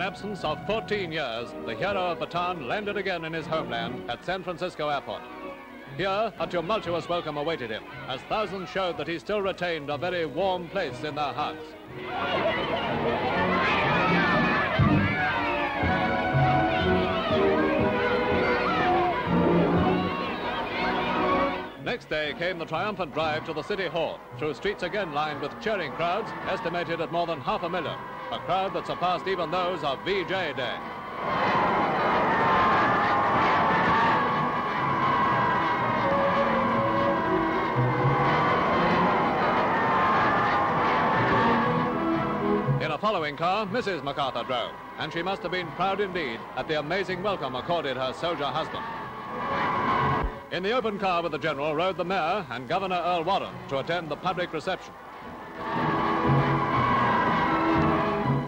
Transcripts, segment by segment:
An absence of 14 years, the hero of Bataan landed again in his homeland at San Francisco Airport. Here, a tumultuous welcome awaited him, as thousands showed that he still retained a very warm place in their hearts. Next day came the triumphant drive to the City Hall, through streets again lined with cheering crowds, estimated at more than 500,000, a crowd that surpassed even those of VJ Day. In a following car, Mrs. MacArthur drove, and she must have been proud indeed at the amazing welcome accorded her soldier husband. In the open car with the General rode the Mayor and Governor Earl Warren to attend the public reception.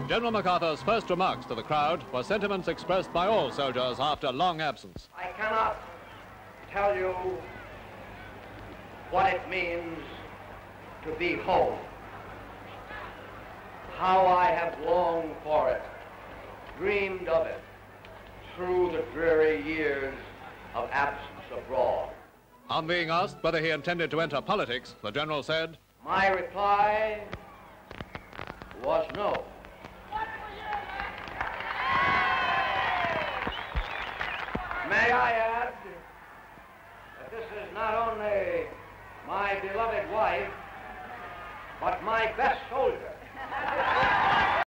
General MacArthur's first remarks to the crowd were sentiments expressed by all soldiers after long absence. I cannot tell you what it means to be home, how I have longed for it, dreamed of it through the dreary years of absence abroad. On being asked whether he intended to enter politics, the General said, "My reply was no." May I add that this is not only my beloved wife, but my best soldier.